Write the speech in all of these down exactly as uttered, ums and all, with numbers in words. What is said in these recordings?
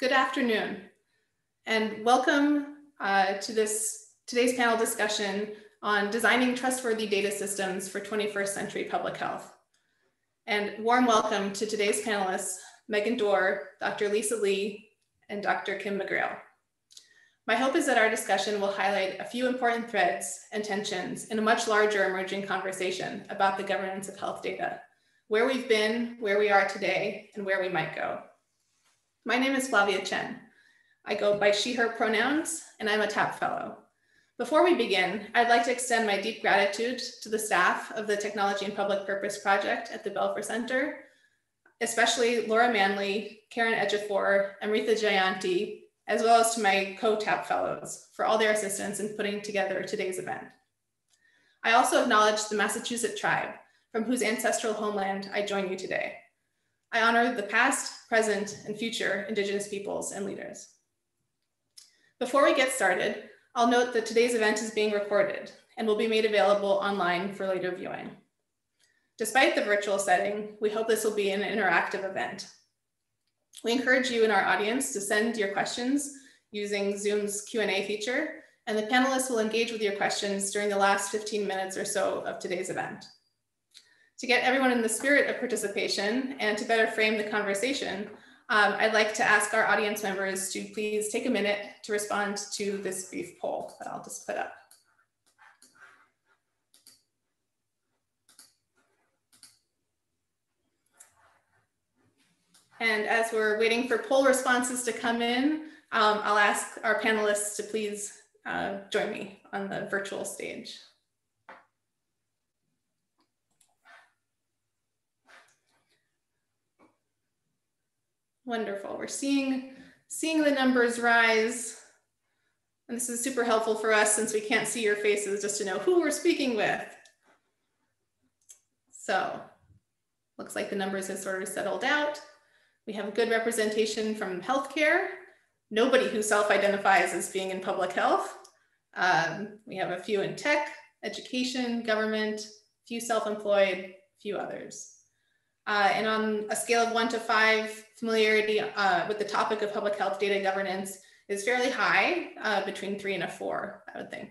Good afternoon, and welcome uh, to this today's panel discussion on designing trustworthy data systems for twenty-first century public health. And warm welcome to today's panelists, Megan Dorr, Doctor Lisa Lee, and Doctor Kim McGrail. My hope is that our discussion will highlight a few important threads and tensions in a much larger emerging conversation about the governance of health data, where we've been, where we are today, and where we might go. My name is Flavia Chen. I go by she, her pronouns, and I'm a TAP fellow. Before we begin, I'd like to extend my deep gratitude to the staff of the Technology and Public Purpose Project at the Belfer Center, especially Laura Manley, Karen Edgefor, Amrita Jayanti, as well as to my co-TAP fellows for all their assistance in putting together today's event. I also acknowledge the Massachusetts tribe, from whose ancestral homeland I join you today. I honor the past, present, and future Indigenous peoples and leaders. Before we get started, I'll note that today's event is being recorded and will be made available online for later viewing. Despite the virtual setting, we hope this will be an interactive event. We encourage you in our audience to send your questions using Zoom's Q and A feature, and the panelists will engage with your questions during the last fifteen minutes or so of today's event. To get everyone in the spirit of participation and to better frame the conversation, um, I'd like to ask our audience members to please take a minute to respond to this brief poll that I'll just put up. And as we're waiting for poll responses to come in, um, I'll ask our panelists to please uh, join me on the virtual stage. Wonderful, we're seeing, seeing the numbers rise. And this is super helpful for us since we can't see your faces, just to know who we're speaking with. So, looks like the numbers have sort of settled out. We have good representation from healthcare, nobody who self-identifies as being in public health. Um, we have a few in tech, education, government, few self-employed, few others. Uh, and on a scale of one to five, familiarity uh, with the topic of public health data governance is fairly high, uh, between three and a four, I would think.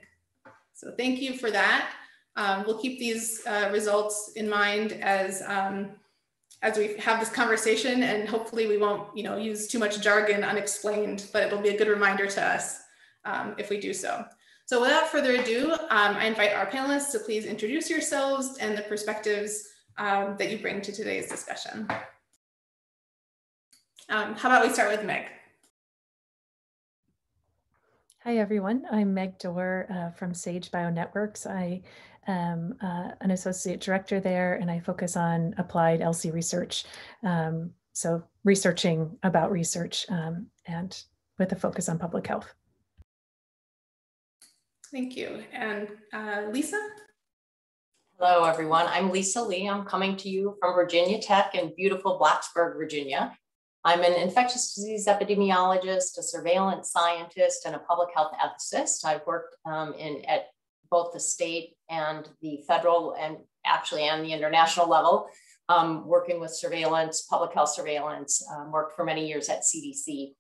So thank you for that. Um, we'll keep these uh, results in mind as um, as we have this conversation, and hopefully we won't, you know, use too much jargon unexplained, but it'll be a good reminder to us um, if we do so. So without further ado, um, I invite our panelists to please introduce yourselves and the perspectives um, that you bring to today's discussion. Um, how about we start with Meg? Hi everyone, I'm Meg Dorr uh, from Sage Bionetworks. I am uh, an associate director there, and I focus on applied L C research. Um, so researching about research um, and with a focus on public health. Thank you. And uh, Lisa? Hello everyone, I'm Lisa Lee. I'm coming to you from Virginia Tech in beautiful Blacksburg, Virginia. I'm an infectious disease epidemiologist, a surveillance scientist, and a public health ethicist. I've worked um, in at both the state and the federal, and actually on the international level, um, working with surveillance, public health surveillance, um, worked for many years at C D C.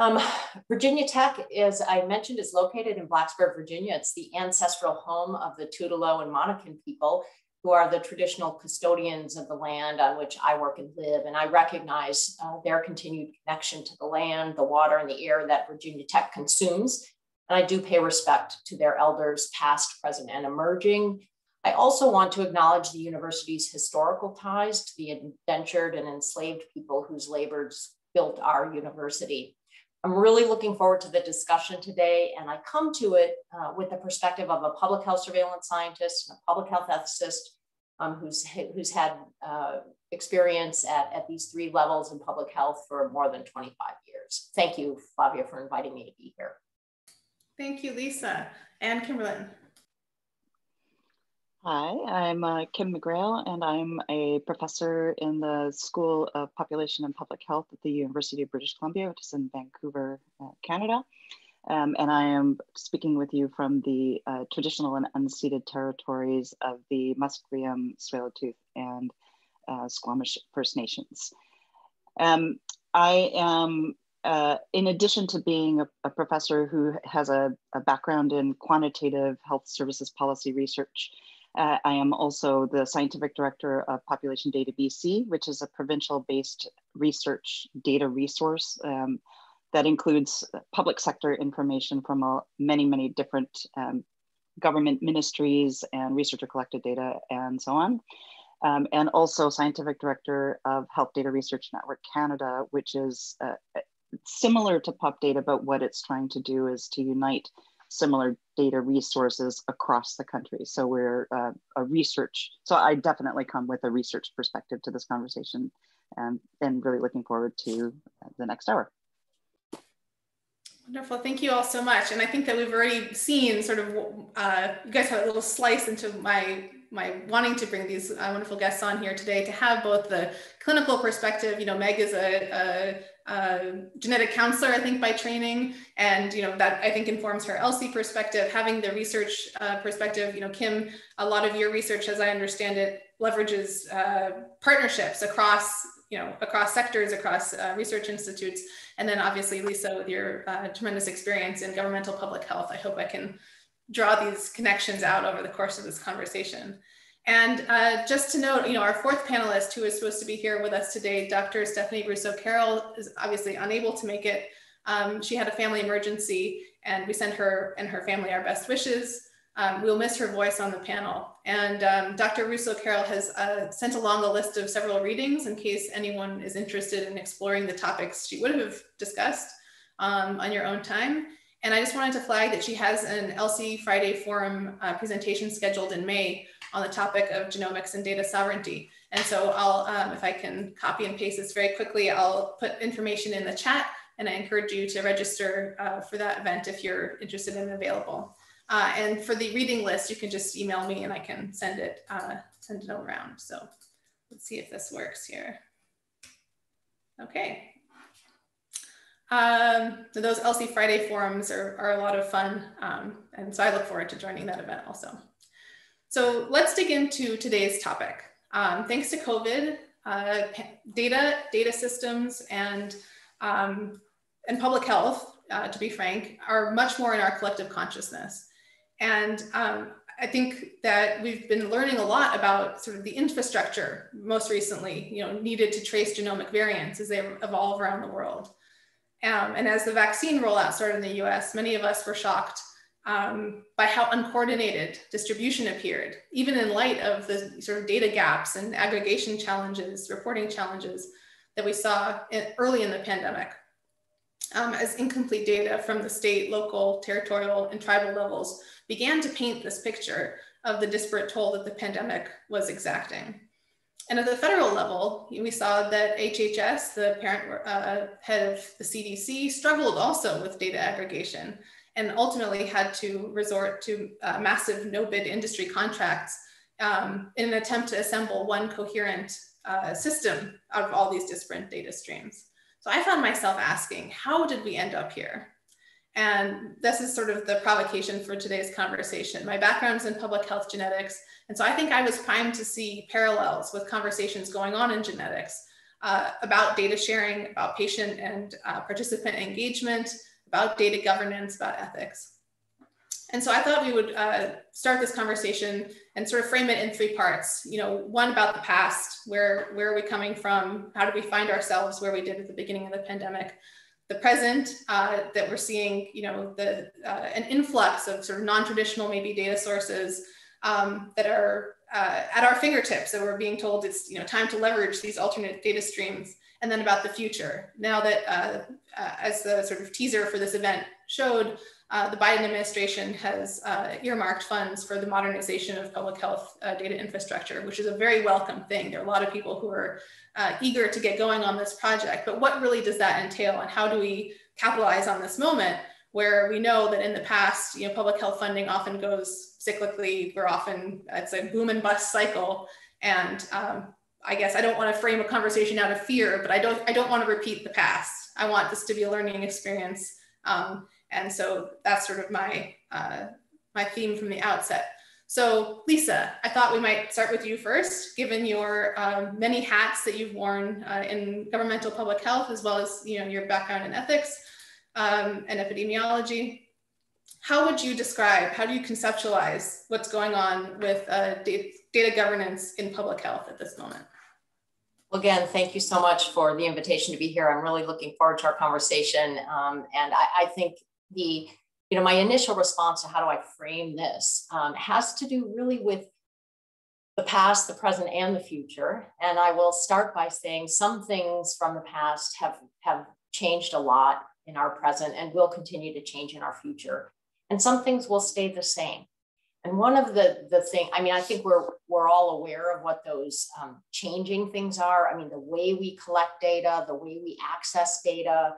Um, Virginia Tech, as I mentioned, is located in Blacksburg, Virginia. It's the ancestral home of the Tutelo and Monacan people, who are the traditional custodians of the land on which I work and live. And I recognize uh, their continued connection to the land, the water, and the air that Virginia Tech consumes. And I do pay respect to their elders, past, present, and emerging. I also want to acknowledge the university's historical ties to the indentured and enslaved people whose labors built our university. I'm really looking forward to the discussion today, and I come to it uh, with the perspective of a public health surveillance scientist and a public health ethicist um, who's, who's had uh, experience at, at these three levels in public health for more than twenty-five years. Thank you, Flavia, for inviting me to be here. Thank you, Lisa. And Kimberlyn. Hi, I'm uh, Kim McGrail, and I'm a professor in the School of Population and Public Health at the University of British Columbia, which is in Vancouver, uh, Canada. Um, and I am speaking with you from the uh, traditional and unceded territories of the Musqueam, Tsleil-Waututh, and uh, Squamish First Nations. Um, I am uh, in addition to being a, a professor who has a, a background in quantitative health services policy research, uh, I am also the scientific director of Population Data B C, which is a provincial-based research data resource um, that includes public sector information from uh, many, many different um, government ministries and researcher-collected data and so on. Um, and also scientific director of Health Data Research Network Canada, which is uh, similar to Pop Data, but what it's trying to do is to unite similar data resources across the country. So we're uh, a research, so I definitely come with a research perspective to this conversation and, and really looking forward to the next hour. Wonderful, thank you all so much. And I think that we've already seen sort of, uh, you guys had a little slice into my my wanting to bring these uh, wonderful guests on here today to have both the clinical perspective. You know, Meg is a, a, a genetic counselor, I think, by training. And, you know, that I think informs her L C perspective, having the research uh, perspective. You know, Kim, a lot of your research, as I understand it, leverages uh, partnerships across, you know, across sectors, across uh, research institutes. And then obviously, Lisa, with your uh, tremendous experience in governmental public health, I hope I can draw these connections out over the course of this conversation. And uh, just to note, you know, our fourth panelist who is supposed to be here with us today, Doctor Stephanie Russo-Carroll, is obviously unable to make it. Um, she had a family emergency, and we send her and her family our best wishes. Um, we'll miss her voice on the panel. And um, Doctor Russo-Carroll has uh, sent along a list of several readings in case anyone is interested in exploring the topics she would have discussed um, on your own time. And I just wanted to flag that she has an L C Friday Forum uh, presentation scheduled in May on the topic of genomics and data sovereignty. And so I'll, um, if I can copy and paste this very quickly, I'll put information in the chat, and I encourage you to register uh, for that event if you're interested and available. Uh, and for the reading list, you can just email me and I can send it, uh, send it around. So let's see if this works here. Okay. Um, so those L C Friday forums are, are a lot of fun. Um, and so I look forward to joining that event also. So let's dig into today's topic. Um, thanks to COVID, uh, data, data systems, and, um, and public health, uh, to be frank, are much more in our collective consciousness. And um, I think that we've been learning a lot about sort of the infrastructure, most recently, you know, needed to trace genomic variants as they evolve around the world. Um, and as the vaccine rollout started in the U S, many of us were shocked um, by how uncoordinated distribution appeared, even in light of the sort of data gaps and aggregation challenges, reporting challenges that we saw in, early in the pandemic, um, as incomplete data from the state, local, territorial, and tribal levels began to paint this picture of the disparate toll that the pandemic was exacting. And at the federal level, we saw that H H S, the parent uh, head of the C D C, struggled also with data aggregation and ultimately had to resort to uh, massive no-bid industry contracts um, in an attempt to assemble one coherent uh, system out of all these disparate data streams. So I found myself asking, how did we end up here? And this is sort of the provocation for today's conversation. My background's in public health genetics, and so I think I was primed to see parallels with conversations going on in genetics uh, about data sharing, about patient and uh, participant engagement, about data governance, about ethics. And so I thought we would uh, start this conversation and sort of frame it in three parts. You know, one about the past, where, where are we coming from? How did we find ourselves where we did at the beginning of the pandemic? The present uh, that we're seeing, you know, the, uh, an influx of sort of non-traditional maybe data sources um, that are uh, at our fingertips, that we're being told it's, you know, time to leverage these alternate data streams, and then about the future. Now that, uh, uh, as the sort of teaser for this event showed, uh, the Biden administration has uh, earmarked funds for the modernization of public health uh, data infrastructure, which is a very welcome thing. There are a lot of people who are uh, eager to get going on this project, but what really does that entail, and how do we capitalize on this moment where we know that in the past, you know, public health funding often goes cyclically. We're often, it's a boom and bust cycle. And um, I guess I don't want to frame a conversation out of fear, but I don't, I don't want to repeat the past. I want this to be a learning experience. Um, And so that's sort of my, uh, my theme from the outset. So Lisa, I thought we might start with you first, given your uh, many hats that you've worn uh, in governmental public health, as well as you know, your background in ethics um, and epidemiology. How would you describe, how do you conceptualize what's going on with uh, data governance in public health at this moment? Well, again, thank you so much for the invitation to be here. I'm really looking forward to our conversation. Um, and I, I think the, you know, my initial response to how do I frame this um, has to do really with the past, the present, and the future. And I will start by saying some things from the past have, have changed a lot in our present and will continue to change in our future. And some things will stay the same. And one of the, the thing, I mean, I think we're, we're all aware of what those um, changing things are. I mean, the way we collect data, the way we access data,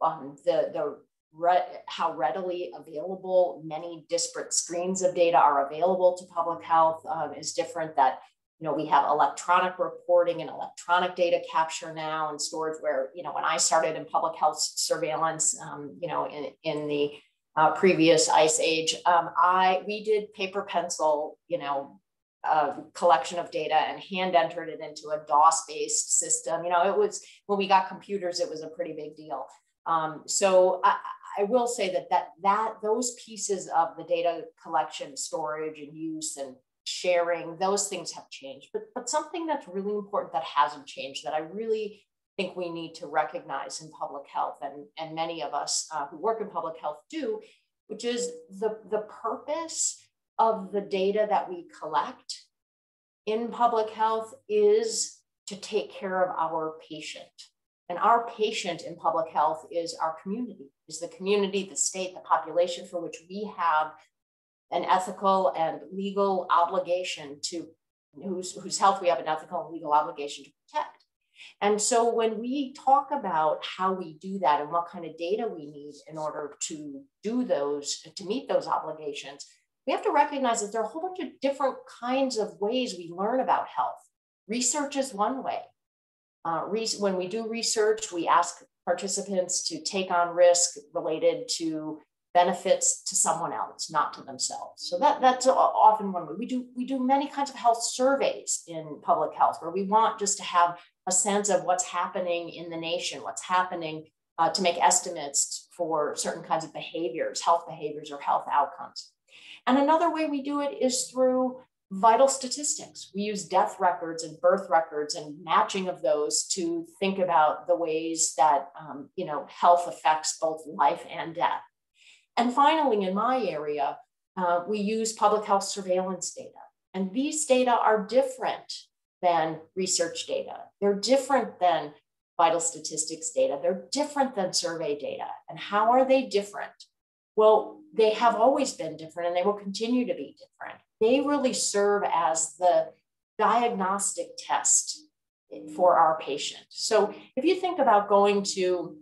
um, the, the re how readily available many disparate streams of data are available to public health um, is different. That, you know, we have electronic reporting and electronic data capture now and storage where, you know, when I started in public health surveillance, um, you know, in, in the Uh, previous ice age, um, I we did paper pencil, you know, uh, collection of data and hand entered it into a DOS based system. You know, it was when we got computers, it was a pretty big deal. Um, so I, I will say that that that those pieces of the data collection, storage, and use and sharing, those things have changed. But but something that's really important that hasn't changed that I really think we need to recognize in public health, and, and many of us uh, who work in public health do, which is the, the purpose of the data that we collect in public health is to take care of our patient. And our patient in public health is our community, is the community, the state, the population for which we have an ethical and legal obligation to, whose, whose health we have an ethical and legal obligation to protect. And so when we talk about how we do that and what kind of data we need in order to do those, to meet those obligations, we have to recognize that there are a whole bunch of different kinds of ways we learn about health. Research is one way. Uh, when we do research, we ask participants to take on risk related to benefits to someone else, not to themselves. So that, that's often one way. We do, we do many kinds of health surveys in public health where we want just to have a sense of what's happening in the nation, what's happening uh, to make estimates for certain kinds of behaviors, health behaviors or health outcomes. And another way we do it is through vital statistics. We use death records and birth records and matching of those to think about the ways that um, you know, health affects both life and death. And finally, in my area, uh, we use public health surveillance data. And these data are different than research data. They're different than vital statistics data. They're different than survey data. And how are they different? Well, they have always been different and they will continue to be different. They really serve as the diagnostic test for our patient. So if you think about going to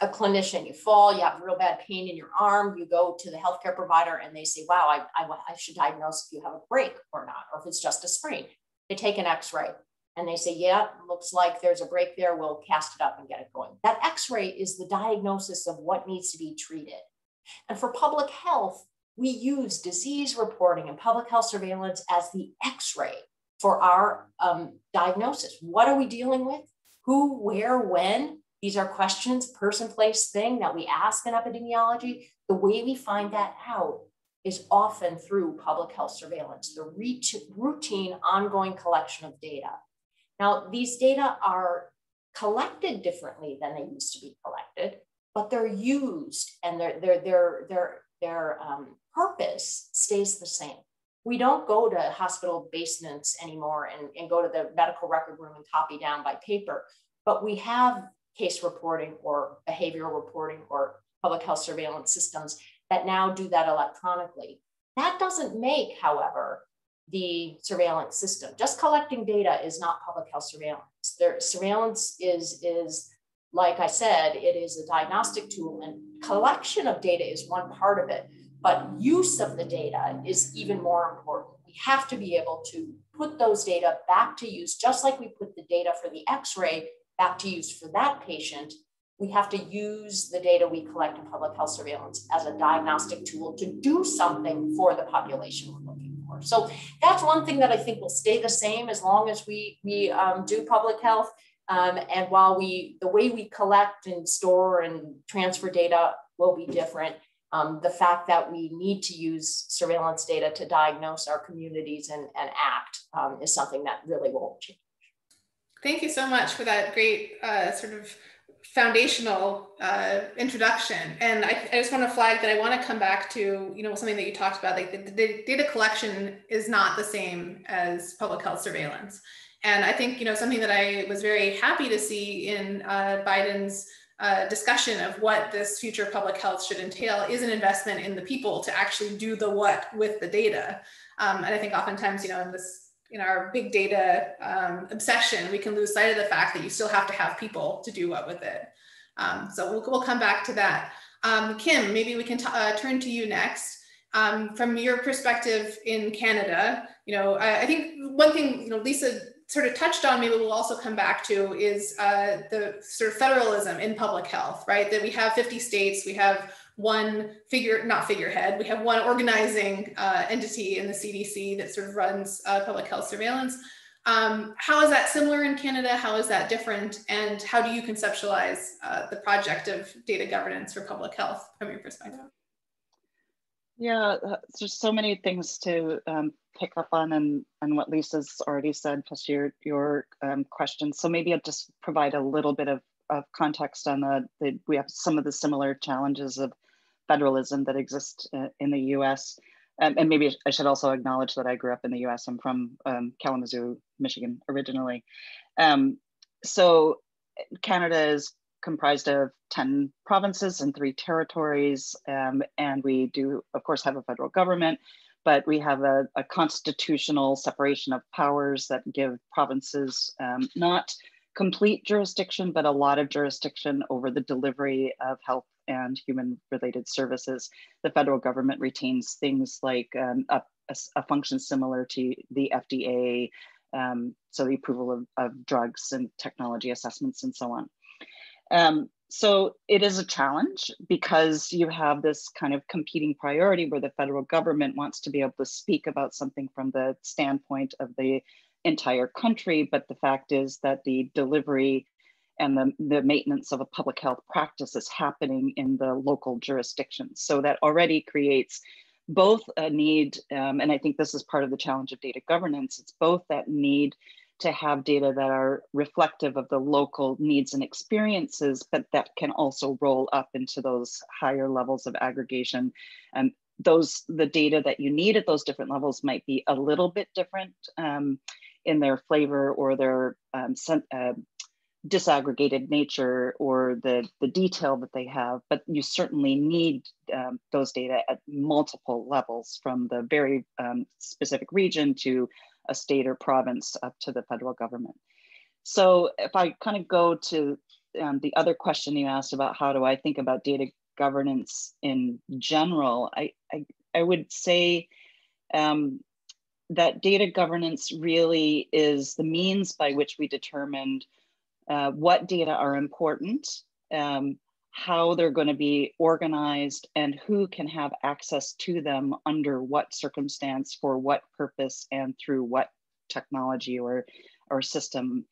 a clinician, you fall, you have real bad pain in your arm, you go to the healthcare provider and they say, wow, I, I, I should diagnose if you have a break or not, or if it's just a sprain. They take an X-ray and they say, yeah, looks like there's a break there. We'll cast it up and get it going. That X-ray is the diagnosis of what needs to be treated. And for public health, we use disease reporting and public health surveillance as the X-ray for our um, diagnosis. What are we dealing with? Who, where, when? These are questions, person, place, thing that we ask in epidemiology. The way we find that out is often through public health surveillance, the reach, routine, ongoing collection of data. Now, these data are collected differently than they used to be collected, but they're used and their, their, their, their, their um, purpose stays the same. We don't go to hospital basements anymore and, and go to the medical record room and copy down by paper, but we have case reporting or behavioral reporting or public health surveillance systems that now do that electronically. That doesn't make, however, the surveillance system. Just collecting data is not public health surveillance. There, surveillance is, is, like I said, it is a diagnostic tool and collection of data is one part of it, but use of the data is even more important. We have to be able to put those data back to use, just like we put the data for the X-ray back to use for that patient. We have to use the data we collect in public health surveillance as a diagnostic tool to do something for the population we're looking for. more. So that's one thing that I think will stay the same as long as we, we um, do public health. Um, and while we, the way we collect and store and transfer data will be different, um, the fact that we need to use surveillance data to diagnose our communities and, and act um, is something that really won't change. Thank you so much for that great uh, sort of foundational uh, introduction. And I, I just want to flag that I want to come back to, you know, something that you talked about, like the, the data collection is not the same as public health surveillance. And I think, you know, something that I was very happy to see in uh, Biden's uh, discussion of what this future public health should entail is an investment in the people to actually do the what with the data. Um, and I think oftentimes, you know, in this in our big data um, obsession, we can lose sight of the fact that you still have to have people to do what with it. Um, so we'll, we'll come back to that. Um, Kim, maybe we can uh, turn to you next. Um, from your perspective in Canada, you know, I, I think one thing, you know, Lisa sort of touched on, maybe we'll also come back to, is uh, the sort of federalism in public health, right? That we have fifty states, we have one figure, not figurehead, we have one organizing uh, entity in the C D C that sort of runs uh, public health surveillance. Um, how is that similar in Canada? How is that different? And how do you conceptualize uh, the project of data governance for public health from your perspective? Yeah, there's so many things to um, pick up on and, and what Lisa's already said, plus your, your um, questions. So maybe I'll just provide a little bit of, of context on the, the, we have some of the similar challenges of federalism that exists in the U S. Um, and maybe I should also acknowledge that I grew up in the U S. I'm from um, Kalamazoo, Michigan, originally. Um, so Canada is comprised of ten provinces and three territories. Um, and we do, of course, have a federal government, but we have a, a constitutional separation of powers that give provinces um, not complete jurisdiction, but a lot of jurisdiction over the delivery of health and human-related services. The federal government retains things like um, a, a function similar to the F D A, um, so the approval of, of drugs and technology assessments and so on. Um, so it is a challenge because you have this kind of competing priority where the federal government wants to be able to speak about something from the standpoint of the entire country, but the fact is that the delivery and the, the maintenance of a public health practice is happening in the local jurisdictions. So that already creates both a need, um, and I think this is part of the challenge of data governance, it's both that need to have data that are reflective of the local needs and experiences, but that can also roll up into those higher levels of aggregation. And those, the data that you need at those different levels might be a little bit different um, in their flavor or their um, uh, disaggregated nature or the, the detail that they have, but you certainly need um, those data at multiple levels from the very um, specific region to a state or province up to the federal government. So if I kind of go to um, the other question you asked about how do I think about data governance in general, I, I, I would say um, that data governance really is the means by which we determined uh, what data are important, um, how they're going to be organized, and who can have access to them under what circumstance, for what purpose, and through what technology or, or system,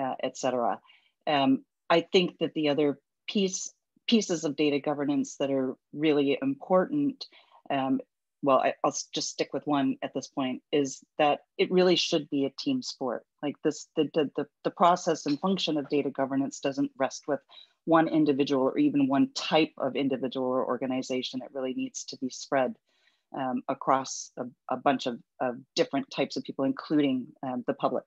uh, et cetera. Um, I think that the other piece, pieces of data governance that are really important, um, well, I, I'll just stick with one at this point, is that it really should be a team sport. Like this, the, the, the, the process and function of data governance doesn't rest with one individual or even one type of individual or organization. It really needs to be spread um, across a, a bunch of, of different types of people, including um, the public.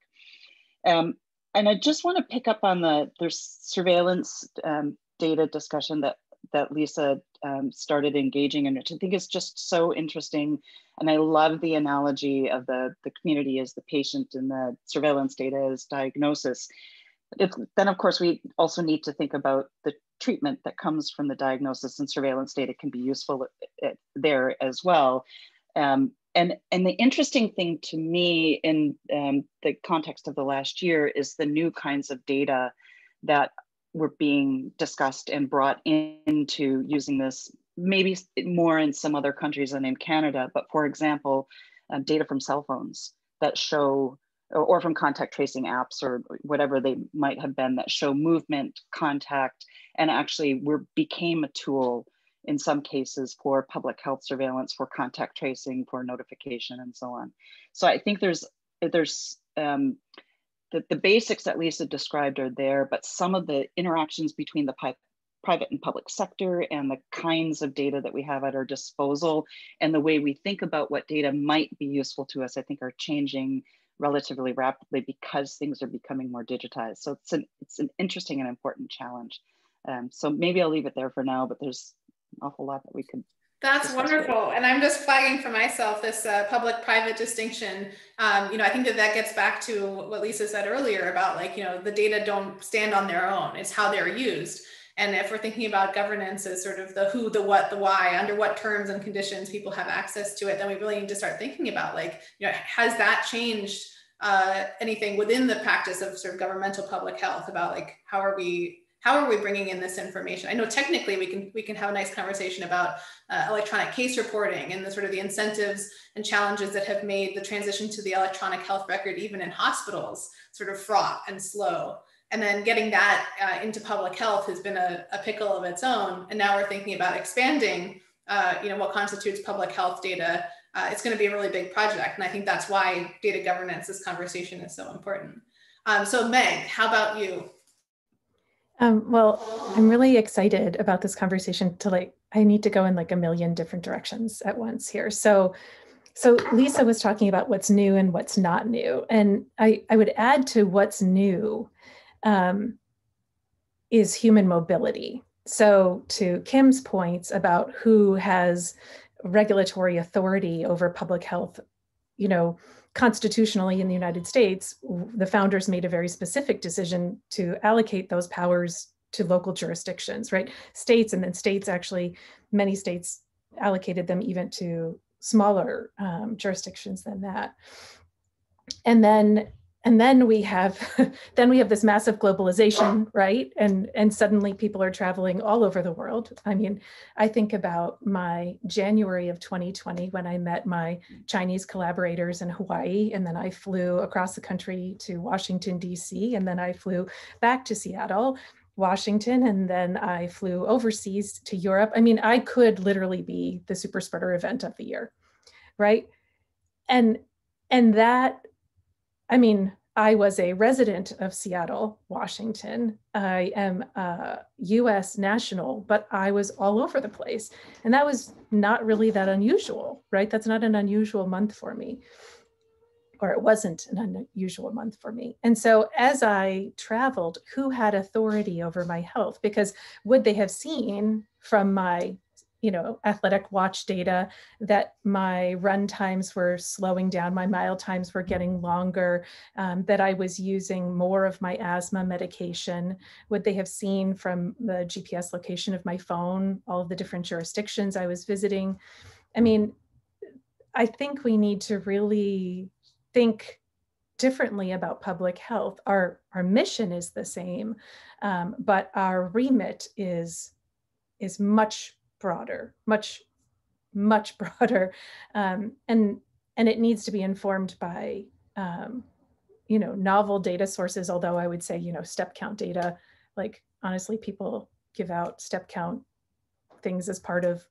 Um, and I just want to pick up on the there's surveillance um, data discussion that, that Lisa um, started engaging in, which I think is just so interesting. And I love the analogy of the, the community as the patient and the surveillance data as diagnosis. If, then, of course, we also need to think about the treatment that comes from the diagnosis, and surveillance data can be useful there as well. Um, and, and the interesting thing to me in um, the context of the last year is the new kinds of data that were being discussed and brought in, into using this, maybe more in some other countries than in Canada. But for example, uh, data from cell phones that show, or, or from contact tracing apps or whatever they might have been, that show movement, contact, and actually we're, became a tool in some cases for public health surveillance, for contact tracing, for notification, and so on. So I think there's, there's um, the, the basics that Lisa described are there, but some of the interactions between the pipe, private and public sector and the kinds of data that we have at our disposal and the way we think about what data might be useful to us, I think are changing relatively rapidly because things are becoming more digitized. So it's an, it's an interesting and important challenge. Um, so maybe I'll leave it there for now, but there's an awful lot that we could. That's wonderful. And I'm just flagging for myself this uh, public-private distinction. Um, you know, I think that that gets back to what Lisa said earlier about, like, you know, the data don't stand on their own, it's how they're used. And if we're thinking about governance as sort of the who, the what, the why, under what terms and conditions people have access to it, then we really need to start thinking about, like, you know, has that changed uh, anything within the practice of sort of governmental public health about, like, how are we, how are we bringing in this information? I know technically we can, we can have a nice conversation about uh, electronic case reporting and the sort of the incentives and challenges that have made the transition to the electronic health record, even in hospitals, sort of fraught and slow. And then getting that uh, into public health has been a, a pickle of its own. And now we're thinking about expanding, uh, you know, what constitutes public health data. Uh, it's going to be a really big project. And I think that's why data governance, this conversation, is so important. Um, so Meg, how about you? Um, well, I'm really excited about this conversation to, like, I need to go in like a million different directions at once here. So So Lisa was talking about what's new and what's not new. And I, I would add to what's new Um, is human mobility. So to Kim's points about who has regulatory authority over public health, you know, constitutionally in the United States, the founders made a very specific decision to allocate those powers to local jurisdictions, right? States, and then states actually, many states allocated them even to smaller um, jurisdictions than that. And then And then we have, then we have this massive globalization, right? And, and suddenly people are traveling all over the world. I mean, I think about my January of twenty twenty when I met my Chinese collaborators in Hawaii, and then I flew across the country to Washington, D C, and then I flew back to Seattle, Washington, and then I flew overseas to Europe. I mean, I could literally be the super spreader event of the year, right? And, and that, I mean, I was a resident of Seattle, Washington. I am a U S national, but I was all over the place. And that was not really that unusual, right? That's not an unusual month for me, or it wasn't an unusual month for me. And so as I traveled, who had authority over my health? Because would they have seen from my, you know, athletic watch data that my run times were slowing down, my mile times were getting longer, um, that I was using more of my asthma medication? Would they have seen from the G P S location of my phone, all of the different jurisdictions I was visiting? I mean, I think we need to really think differently about public health. Our, our mission is the same, um, but our remit is, is much broader, much, much broader. Um, and, and it needs to be informed by, um, you know, novel data sources. Although I would say, you know, step count data, like, honestly, people give out step count things as part of,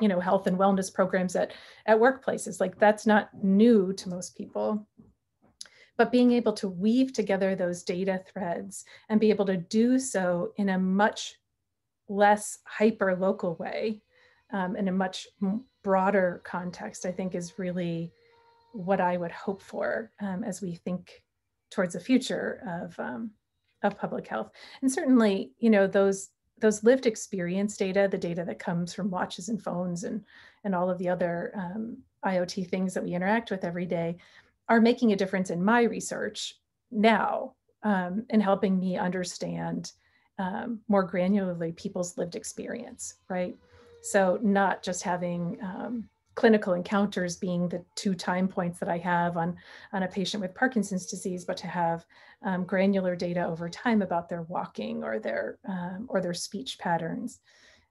you know, health and wellness programs at, at workplaces. Like, that's not new to most people. But being able to weave together those data threads and be able to do so in a much less hyper local way, um, in a much broader context, I think is really what I would hope for um, as we think towards the future of um, of public health. And certainly, you know, those those lived experience data, the data that comes from watches and phones and and all of the other um, IoT things that we interact with every day, are making a difference in my research now um, in helping me understand Um, more granularly people's lived experience, right? So not just having um, clinical encounters being the two time points that I have on, on a patient with Parkinson's disease, but to have um, granular data over time about their walking or their, um, or their speech patterns.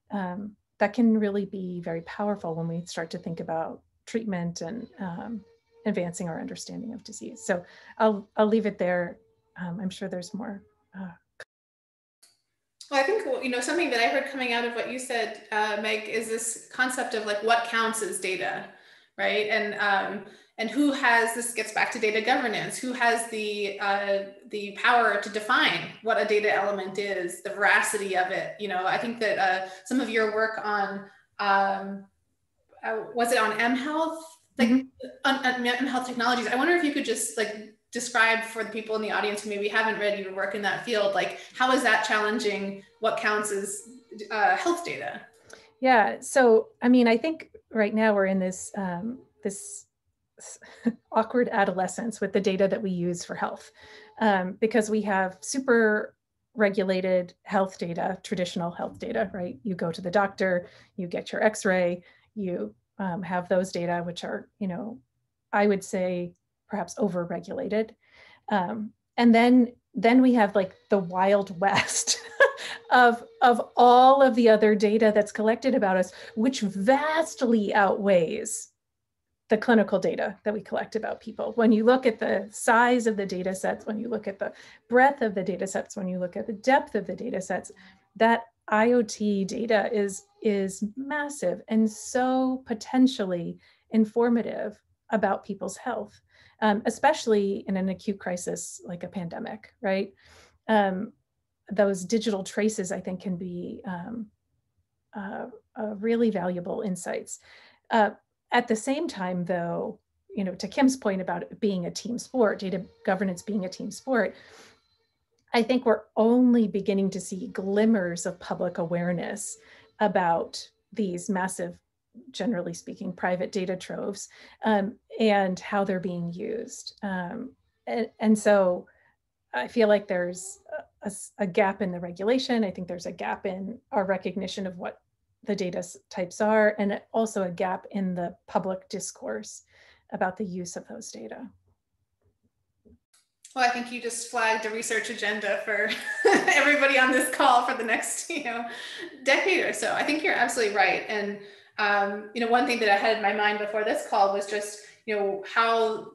Um, that can really be very powerful when we start to think about treatment and, um, advancing our understanding of disease. So I'll, I'll leave it there. Um, I'm sure there's more. Uh, Well, I think, you know, something that I heard coming out of what you said, uh, Meg, is this concept of like what counts as data, right? And um, and who has, this gets back to data governance, who has the uh, the power to define what a data element is, the veracity of it. You know, I think that uh, some of your work on, um, uh, was it on mHealth? Like on, on mHealth technologies, I wonder if you could just like describe for the people in the audience who maybe haven't read your work in that field, like how is that challenging what counts as uh, health data? Yeah, so I mean, I think right now we're in this um, this awkward adolescence with the data that we use for health, um, because we have super regulated health data, traditional health data, right? You go to the doctor, you get your X-ray, you um, have those data, which are, you know, I would say, perhaps over-regulated. Um, and then, then we have like the wild west of, of all of the other data that's collected about us, which vastly outweighs the clinical data that we collect about people. When you look at the size of the data sets, when you look at the breadth of the data sets, when you look at the depth of the data sets, that IoT data is, is massive and so potentially informative about people's health. Um, especially in an acute crisis like a pandemic, right? Um, those digital traces, I think, can be um, uh, uh, really valuable insights. Uh, at the same time, though, you know, to Kim's point about it being a team sport, data governance being a team sport, I think we're only beginning to see glimmers of public awareness about these massive, generally speaking, private data troves um, and how they're being used. Um, and, and so I feel like there's a, a gap in the regulation. I think there's a gap in our recognition of what the data types are, and also a gap in the public discourse about the use of those data. Well, I think you just flagged a research agenda for everybody on this call for the next, you know, decade or so. I think you're absolutely right. And Um, you know, one thing that I had in my mind before this call was just, you know, how,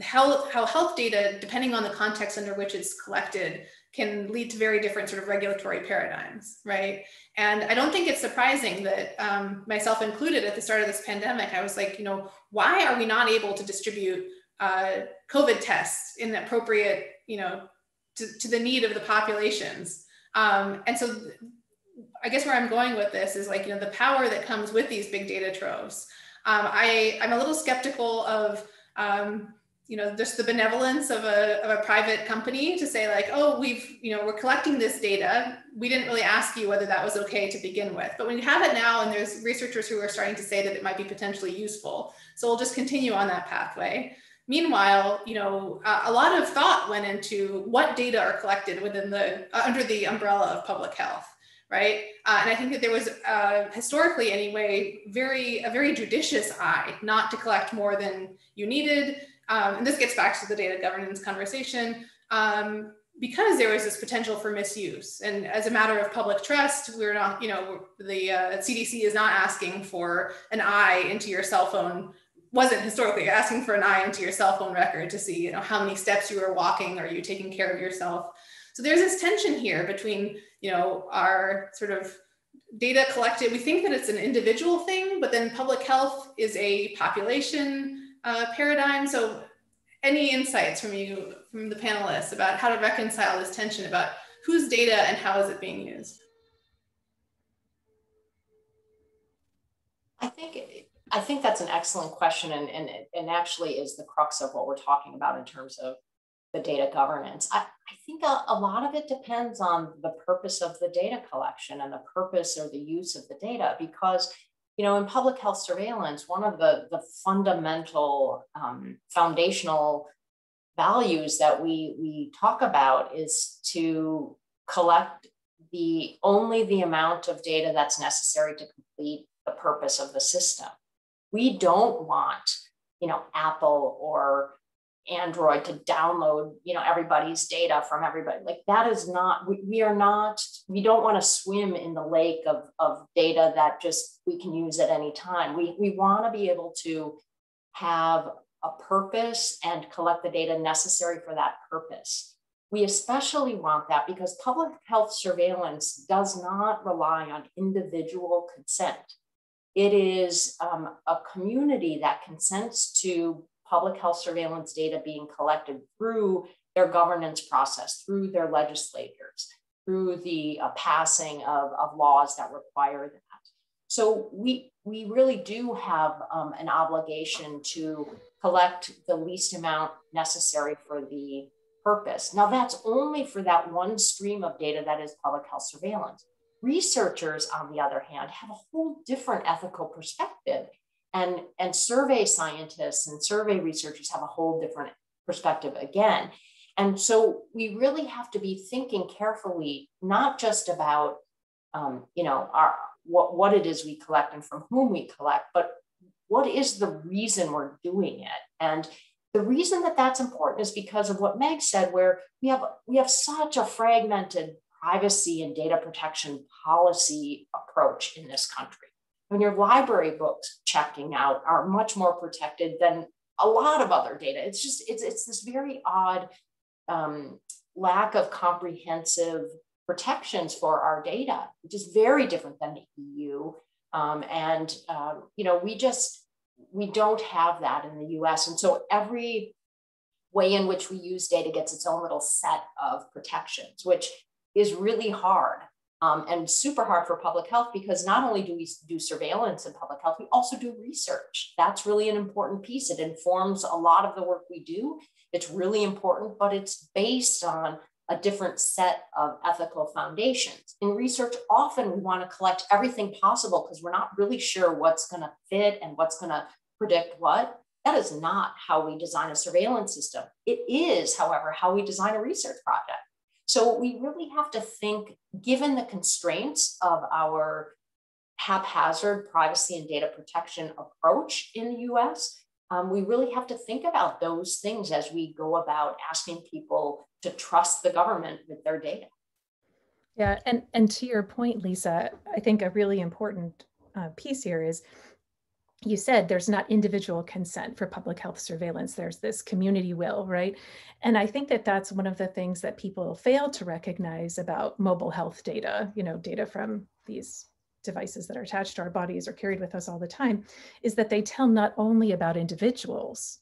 how, how health data, depending on the context under which it's collected, can lead to very different sort of regulatory paradigms, right? And I don't think it's surprising that um, myself included at the start of this pandemic, I was like, you know, why are we not able to distribute uh, COVID tests in the appropriate, you know, to, to the need of the populations? Um, and so I guess where I'm going with this is like, you know, the power that comes with these big data troves. Um, I, I'm a little skeptical of, um, you know, just the benevolence of a, of a private company to say like, oh, we've, you know, we're collecting this data. We didn't really ask you whether that was okay to begin with, but when you have it now, and there's researchers who are starting to say that it might be potentially useful. So we'll just continue on that pathway. Meanwhile, you know, uh, a lot of thought went into what data are collected within the, uh, under the umbrella of public health. Right, uh, and I think that there was uh, historically, anyway, very a very judicious eye not to collect more than you needed, um, and this gets back to the data governance conversation um, because there was this potential for misuse. And as a matter of public trust, we're not, you know, the uh, C D C is not asking for an eye into your cell phone. Wasn't historically asking for an eye into your cell phone record to see, you know, how many steps you were walking, are you taking care of yourself? So there's this tension here between, you know, our sort of data collected, we think that it's an individual thing, but then public health is a population uh, paradigm. So any insights from you, from the panelists, about how to reconcile this tension about whose data and how is it being used? I think it, I think that's an excellent question, and, and, and actually is the crux of what we're talking about in terms of the data governance. I, I think a, a lot of it depends on the purpose of the data collection and the purpose or the use of the data, because, you know, in public health surveillance, one of the, the fundamental um, foundational values that we, we talk about is to collect the only the amount of data that's necessary to complete the purpose of the system. We don't want, you know, Apple or Android to download, you know, everybody's data from everybody. Like that is not, we, we are not, we don't want to swim in the lake of, of data that just we can use at any time. We, we want to be able to have a purpose and collect the data necessary for that purpose. We especially want that because public health surveillance does not rely on individual consent. It is um, a community that consents to public health surveillance data being collected through their governance process, through their legislators, through the uh, passing of, of laws that require that. So we, we really do have um, an obligation to collect the least amount necessary for the purpose. Now that's only for that one stream of data that is public health surveillance. Researchers, on the other hand, have a whole different ethical perspective, and, and survey scientists and survey researchers have a whole different perspective again. And so we really have to be thinking carefully, not just about, um, you know, our, what, what it is we collect and from whom we collect, but what is the reason we're doing it? And the reason that that's important is because of what Meg said, where we have, we have such a fragmented privacy and data protection policy approach in this country. I mean, your library books checking out are much more protected than a lot of other data. It's just, it's, it's this very odd um, lack of comprehensive protections for our data, which is very different than the E U. Um, and, uh, you know, we just, we don't have that in the U S. And so every way in which we use data gets its own little set of protections, which is really hard um, and super hard for public health, because not only do we do surveillance in public health, we also do research. That's really an important piece. It informs a lot of the work we do. It's really important, but it's based on a different set of ethical foundations. In research, often we want to collect everything possible because we're not really sure what's going to fit and what's going to predict what. That is not how we design a surveillance system. It is, however, how we design a research project. So we really have to think, given the constraints of our haphazard privacy and data protection approach in the U S, um, we really have to think about those things as we go about asking people to trust the government with their data. Yeah, and, and to your point, Lisa, I think a really important uh, piece here is, you said there's not individual consent for public health surveillance. There's this community will, right? And I think that that's one of the things that people fail to recognize about mobile health data, you know, data from these devices that are attached to our bodies or carried with us all the time, is that they tell not only about individuals,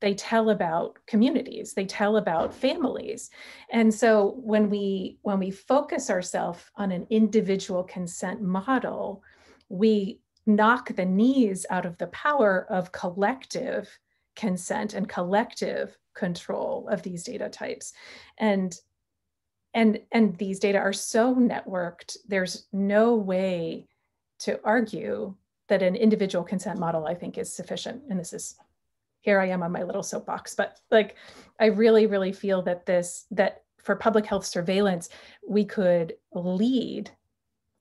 they tell about communities, they tell about families. And so when we, when we focus ourselves on an individual consent model, we knock the knees out of the power of collective consent and collective control of these data types. And, and, and these data are so networked, there's no way to argue that an individual consent model, I think, is sufficient. And this is, here I am on my little soapbox, but like, I really, really feel that this, that for public health surveillance, we could lead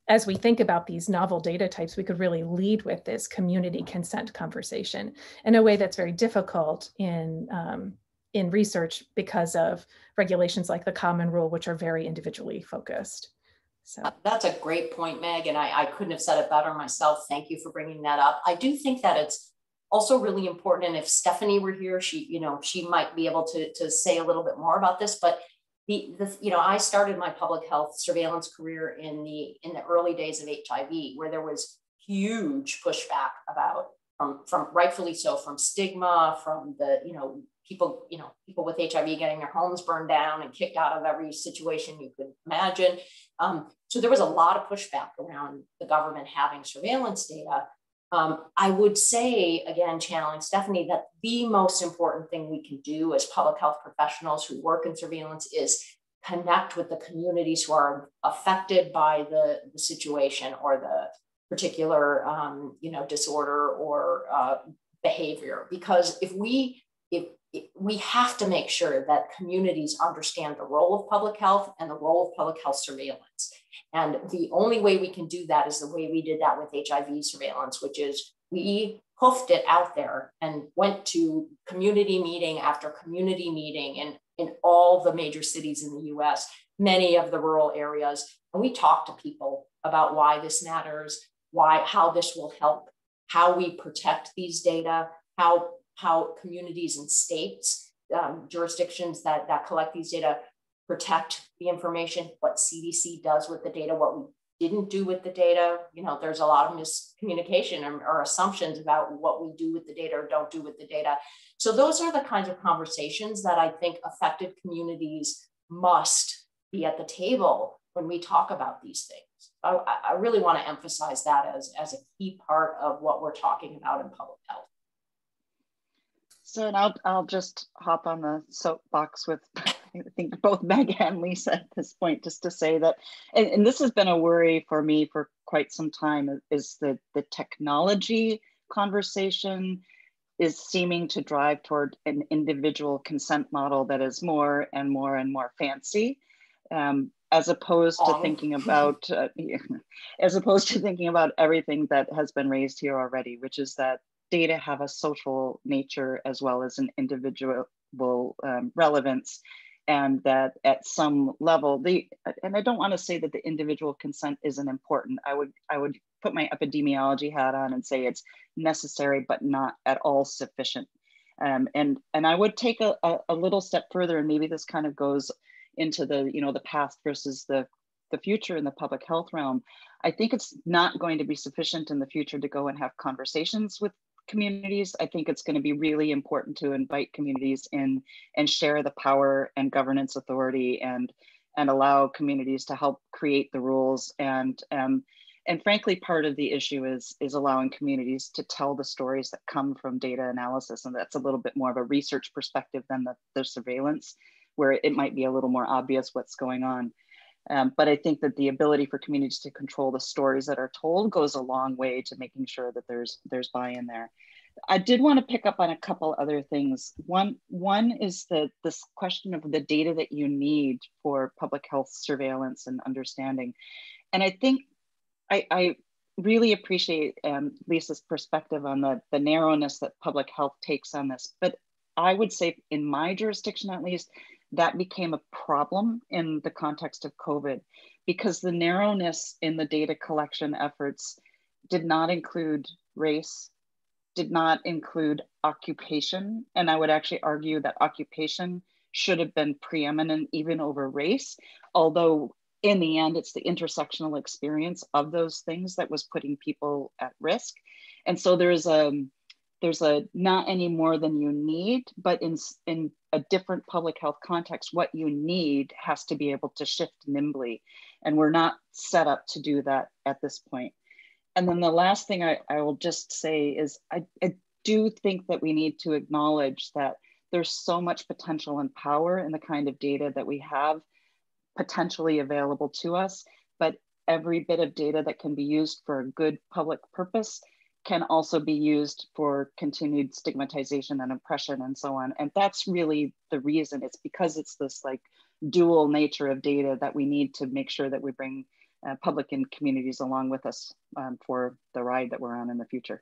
as we think about these novel data types, we could really lead with this community consent conversation in a way that's very difficult in, um, in research because of regulations like the Common Rule, which are very individually focused. So that's a great point, Meg, and I, I couldn't have said it better myself. Thank you for bringing that up. I do think that it's also really important, and if Stephanie were here, she, you know, she might be able to, to say a little bit more about this, but The, the, you know, I started my public health surveillance career in the in the early days of H I V, where there was huge pushback about from from rightfully so from stigma, from the you know people you know people with H I V getting their homes burned down and kicked out of every situation you could imagine. Um, so there was a lot of pushback around the government having surveillance data. Um, I would say, again, channeling Stephanie, that the most important thing we can do as public health professionals who work in surveillance is connect with the communities who are affected by the, the situation or the particular, um, you know, disorder or uh, behavior. Because if we, if, if we have to make sure that communities understand the role of public health and the role of public health surveillance. And the only way we can do that is the way we did that with H I V surveillance, which is we hoofed it out there and went to community meeting after community meeting in, in all the major cities in the U S, many of the rural areas. And we talked to people about why this matters, why, how this will help, how we protect these data, how how communities and states, um, jurisdictions that, that collect these data, protect the information, what C D C does with the data, what we didn't do with the data. You know, there's a lot of miscommunication or, or assumptions about what we do with the data or don't do with the data. So those are the kinds of conversations that I think affected communities must be at the table when we talk about these things. I, I really want to emphasize that as, as a key part of what we're talking about in public health. So and I'll, I'll just hop on the soapbox with I think both Meg and Lisa at this point, just to say that, and, and this has been a worry for me for quite some time, is the, the technology conversation is seeming to drive toward an individual consent model that is more and more and more fancy, um, as opposed to thinking about, uh, as opposed to thinking about everything that has been raised here already, which is that data have a social nature as well as an individual um, relevance. And that at some level, the and I don't want to say that the individual consent isn't important. I would I would put my epidemiology hat on and say it's necessary, but not at all sufficient. Um, and and I would take a, a, a little step further, and maybe this kind of goes into the you know the past versus the the future in the public health realm. I think it's not going to be sufficient in the future to go and have conversations with communities. I think it's going to be really important to invite communities in and share the power and governance authority and and allow communities to help create the rules. And um, and frankly, part of the issue is is allowing communities to tell the stories that come from data analysis. And that's a little bit more of a research perspective than the, the surveillance, where it might be a little more obvious what's going on. Um, but I think that the ability for communities to control the stories that are told goes a long way to making sure that there's there's buy-in there. I did want to pick up on a couple other things. One, one is the, this question of the data that you need for public health surveillance and understanding. And I think I, I really appreciate um, Lisa's perspective on the, the narrowness that public health takes on this. But I would say in my jurisdiction, at least, that became a problem in the context of COVID, because the narrowness in the data collection efforts did not include race, did not include occupation. And I would actually argue that occupation should have been preeminent even over race, although in the end, it's the intersectional experience of those things that was putting people at risk. And so there's a There's a not any more than you need, but in, in a different public health context, what you need has to be able to shift nimbly. And we're not set up to do that at this point. And then the last thing I, I will just say is I, I do think that we need to acknowledge that there's so much potential and power in the kind of data that we have potentially available to us, but every bit of data that can be used for a good public purpose can also be used for continued stigmatization and oppression and so on. And that's really the reason. It's because it's this like dual nature of data that we need to make sure that we bring uh, public and communities along with us um, for the ride that we're on in the future.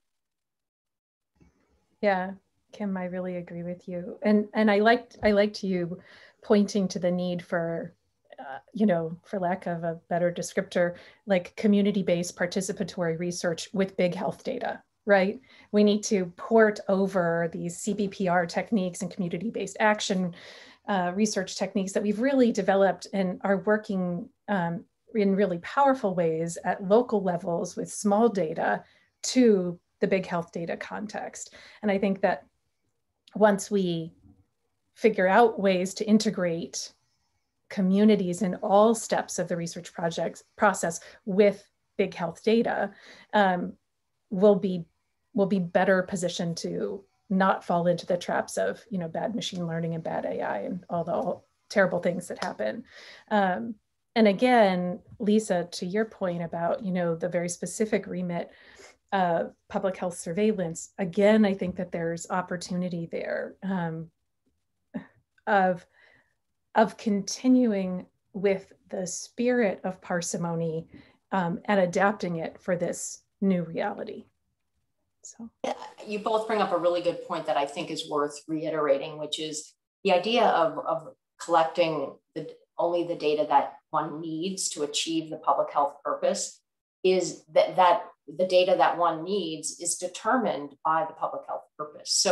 Yeah, Kim, I really agree with you. And and I liked, I liked you pointing to the need for Uh, you know, for lack of a better descriptor, like community-based participatory research with big health data, right? We need to port over these C B P R techniques and community-based action uh, research techniques that we've really developed and are working um, in really powerful ways at local levels with small data to the big health data context. And I think that once we figure out ways to integrate communities in all steps of the research projects process with big health data, um, will be will be better positioned to not fall into the traps of you know bad machine learning and bad A I and all the all terrible things that happen. Um, and again, Lisa, to your point about you know the very specific remit of public health surveillance, again, I think that there's opportunity there um, of. of continuing with the spirit of parsimony um, and adapting it for this new reality. So you both bring up a really good point that I think is worth reiterating, which is the idea of, of collecting the, only the data that one needs to achieve the public health purpose is that, that the data that one needs is determined by the public health purpose. So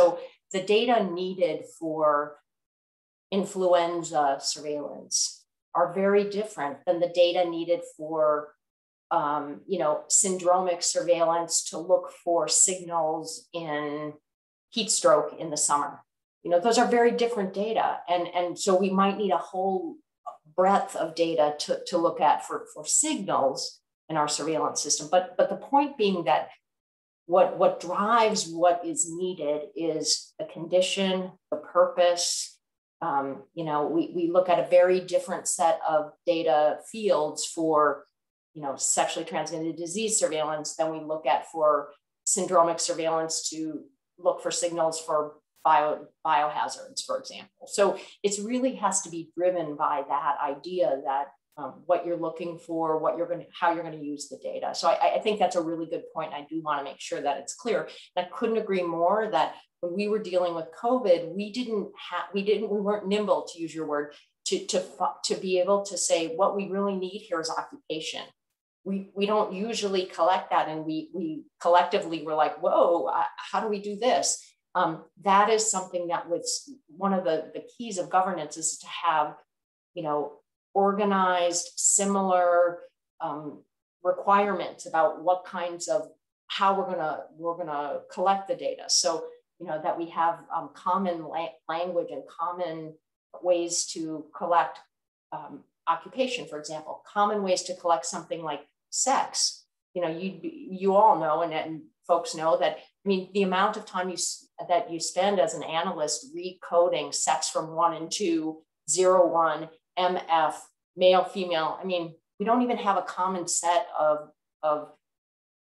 the data needed for influenza surveillance are very different than the data needed for um, you know, syndromic surveillance to look for signals in heat stroke in the summer. You know, those are very different data. And, and so we might need a whole breadth of data to, to look at for, for signals in our surveillance system. But, but the point being that what, what drives what is needed is the condition, the purpose. Um, you know, we, we look at a very different set of data fields for, you know, sexually transmitted disease surveillance than we look at for syndromic surveillance to look for signals for bio, biohazards, for example. So it's really has to be driven by that idea that um, what you're looking for, what you're going to, how you're going to use the data. So I, I think that's a really good point. I do want to make sure that it's clear. And I couldn't agree more that when we were dealing with COVID, we didn't have, we didn't, we weren't nimble, to use your word, to, to, to be able to say what we really need here is occupation. We, we don't usually collect that. And we, we collectively were like, whoa, uh, how do we do this? Um, that is something that was one of the, the keys of governance, is to have, you know, organized, similar um, requirements about what kinds of, how we're gonna, we're gonna collect the data. So, you know, that we have um, common la language and common ways to collect um, occupation, for example, common ways to collect something like sex. You know, you you all know, and, and folks know that, I mean, the amount of time you that you spend as an analyst recoding sex from one and two, zero, one, M F, male, female. I mean, we don't even have a common set of, of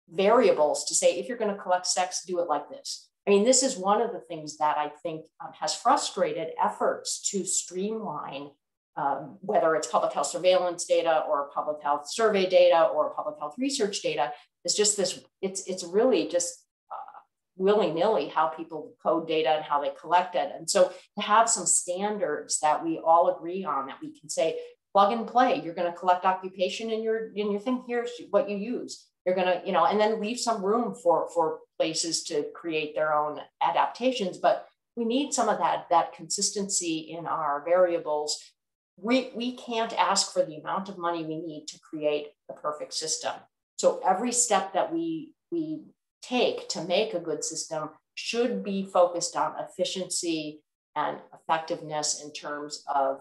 variables to say, if you're going to collect sex, do it like this. I mean, this is one of the things that I think um, has frustrated efforts to streamline Um, whether it's public health surveillance data or public health survey data or public health research data. It's just this, it's, it's really just uh, willy-nilly how people code data and how they collect it. And so to have some standards that we all agree on, that we can say, plug and play, you're going to collect occupation in your, in your thing, here's what you use. You're going to, you know, and then leave some room for, for places to create their own adaptations. But we need some of that, that consistency in our variables. We, we can't ask for the amount of money we need to create the perfect system. So every step that we, we take to make a good system should be focused on efficiency and effectiveness in terms of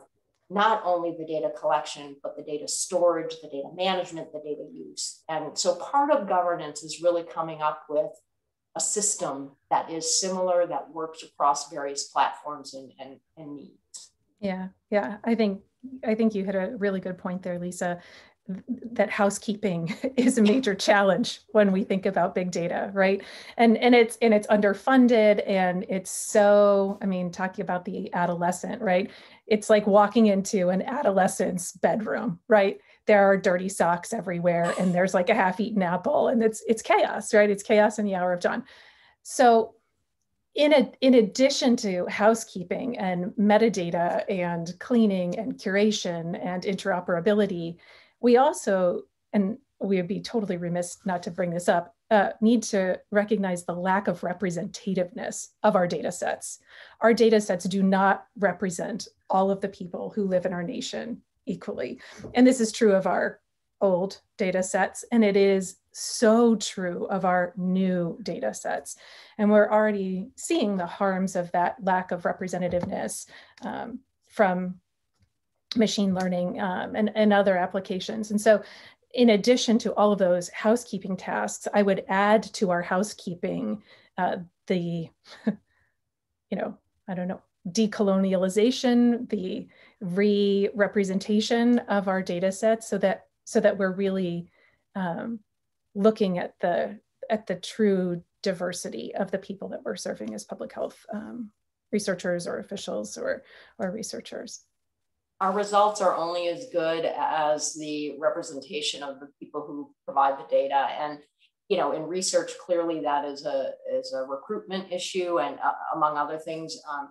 not only the data collection, but the data storage, the data management, the data use. And so part of governance is really coming up with a system that is similar, that works across various platforms and, and, and needs. Yeah, yeah, I think I think you had a really good point there, Lisa, that housekeeping is a major challenge when we think about big data, right? And and it's and it's underfunded, and it's so, I mean, talking about the adolescent, right? It's like walking into an adolescent's bedroom, right? There are dirty socks everywhere, and there's like a half-eaten apple, and it's it's chaos, right? It's chaos in the hour of dawn. So In, a, in addition to housekeeping and metadata and cleaning and curation and interoperability, we also, and we would be totally remiss not to bring this up, uh, need to recognize the lack of representativeness of our data sets. Our data sets do not represent all of the people who live in our nation equally. And this is true of our old data sets, and it is so true of our new data sets. And we're already seeing the harms of that lack of representativeness um, from machine learning um, and, and other applications. And so in addition to all of those housekeeping tasks, I would add to our housekeeping uh, the, you know, I don't know, decolonialization, the re-representation of our data sets so that so that we're really um, looking at the, at the true diversity of the people that we're serving as public health um, researchers or officials or, or researchers. Our results are only as good as the representation of the people who provide the data. And, you know, in research, clearly that is a, is a recruitment issue and uh, among other things. Um,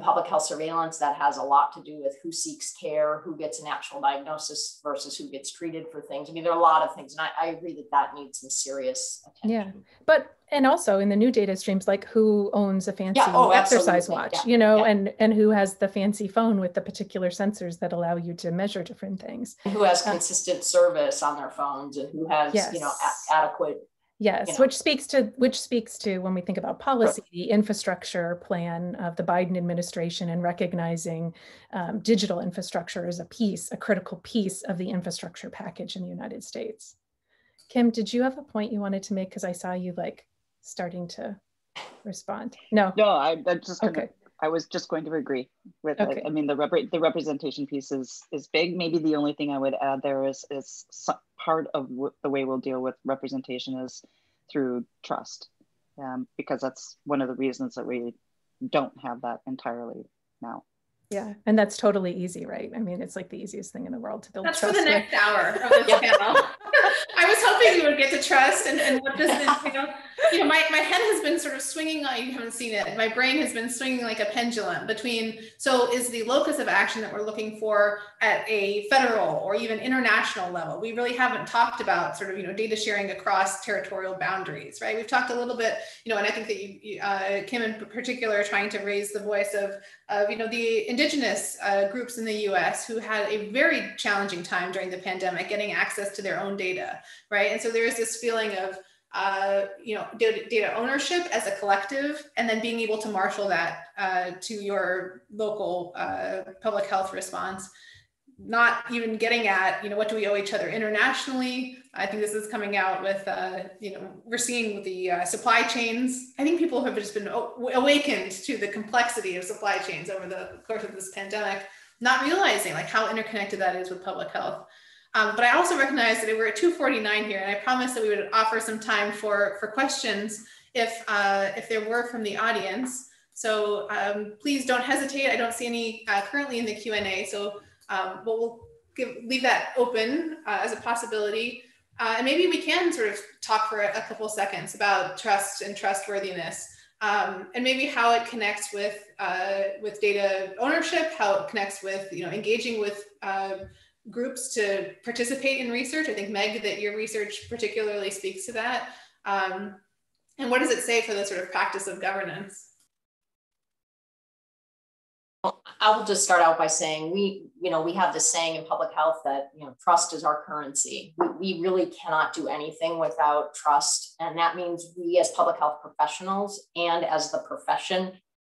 public health surveillance, that has a lot to do with who seeks care, who gets an actual diagnosis versus who gets treated for things. I mean, there are a lot of things, and I, I agree that that needs some serious attention. Yeah, but and also in the new data streams, like who owns a fancy yeah, oh, exercise watch, yeah, you know, yeah. and and who has the fancy phone with the particular sensors that allow you to measure different things. And who has consistent uh, service on their phones, and who has yes. you know a- adequate. Yes, you know. which speaks to which speaks to when we think about policy, the infrastructure plan of the Biden administration and recognizing um, digital infrastructure as a piece, a critical piece of the infrastructure package in the United States. Kim, did you have a point you wanted to make? Because I saw you like starting to respond. No, no, I, I'm just gonna, okay. I was just going to agree with. Okay. I, I mean, the rep- the representation piece is is big. Maybe the only thing I would add there is is. Some, part of w- the way we'll deal with representation is through trust, um, because that's one of the reasons that we don't have that entirely now. Yeah, and that's totally easy, right? I mean, it's like the easiest thing in the world to build that's trust. That's for the with. Next hour of this yeah. panel. I was hoping you would get to trust and, and what does this, you know, you know my, my head has been sort of swinging, like, you haven't seen it, my brain has been swinging like a pendulum between, so is the locus of action that we're looking for at a federal or even international level? We really haven't talked about sort of, you know, data sharing across territorial boundaries, right? We've talked a little bit, you know, and I think that you, uh, Kim in particular, trying to raise the voice of, of you know, the indigenous uh, groups in the U S who had a very challenging time during the pandemic getting access to their own data, right? And so there is this feeling of, uh, you know, data, data ownership as a collective, and then being able to marshal that uh, to your local uh, public health response. Not even getting at, you know, what do we owe each other internationally? I think this is coming out with, uh, you know, we're seeing the uh, supply chains. I think people have just been awakened to the complexity of supply chains over the course of this pandemic, not realizing like how interconnected that is with public health. Um, but I also recognize that we're at two forty-nine here, and I promised that we would offer some time for, for questions if, uh, if there were from the audience. So um, please don't hesitate. I don't see any uh, currently in the Q and A. So Um, but we'll give, leave that open uh, as a possibility. Uh, and maybe we can sort of talk for a, a couple seconds about trust and trustworthiness, um, and maybe how it connects with, uh, with data ownership, how it connects with, you know, engaging with uh, groups to participate in research. I think, Meg, that your research particularly speaks to that. Um, and what does it say for the sort of practice of governance? I will just start out by saying we, you know, we have this saying in public health that, you know, trust is our currency. We, we really cannot do anything without trust. And that means we as public health professionals and as the profession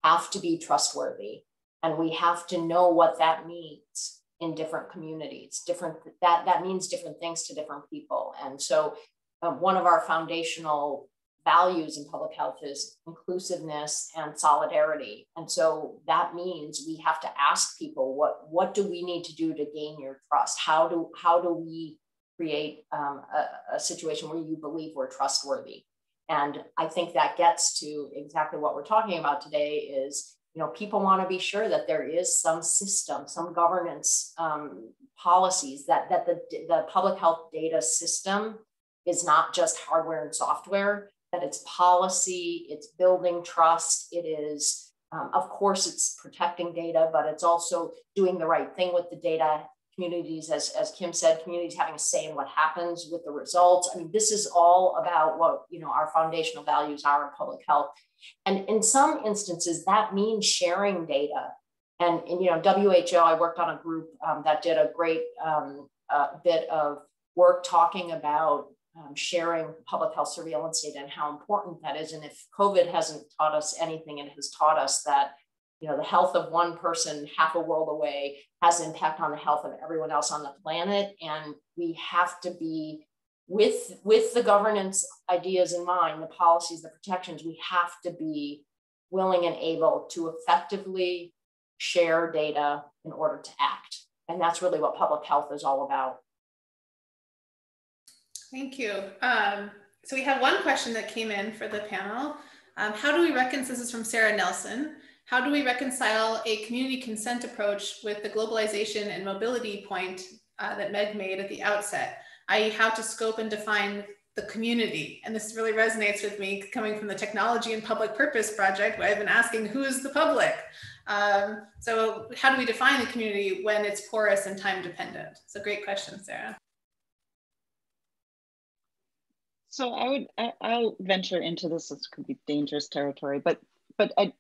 have to be trustworthy. And we have to know what that means in different communities, different, that, that means different things to different people. And so uh, one of our foundational values in public health is inclusiveness and solidarity. And so that means we have to ask people, what, what do we need to do to gain your trust? How do, how do we create um, a, a situation where you believe we're trustworthy? And I think that gets to exactly what we're talking about today is, you know, people want to be sure that there is some system, some governance um, policies that, that the, the public health data system is not just hardware and software, that it's policy, it's building trust, it is, um, of course, it's protecting data, but it's also doing the right thing with the data, communities, as, as Kim said, communities having a say in what happens with the results. I mean, this is all about what, you know, our foundational values are in public health. And in some instances, that means sharing data. And, and you know, W H O, I worked on a group um, that did a great um, uh, bit of work talking about Um, sharing public health surveillance data and how important that is. And if COVID hasn't taught us anything, it has taught us that, you know, the health of one person half a world away has an impact on the health of everyone else on the planet. And we have to be with, with the governance ideas in mind, the policies, the protections, we have to be willing and able to effectively share data in order to act. And that's really what public health is all about. Thank you. Um, so we have one question that came in for the panel. Um, how do we reconcile, this is from Sarah Nelson, how do we reconcile a community consent approach with the globalization and mobility point uh, that Meg made at the outset, that is how to scope and define the community. And this really resonates with me coming from the Technology and Public Purpose Project, where I've been asking, who is the public? Um, so how do we define a community when it's porous and time dependent? So great question, Sarah. So I would, I, I'll venture into this, this could be dangerous territory, but, but I,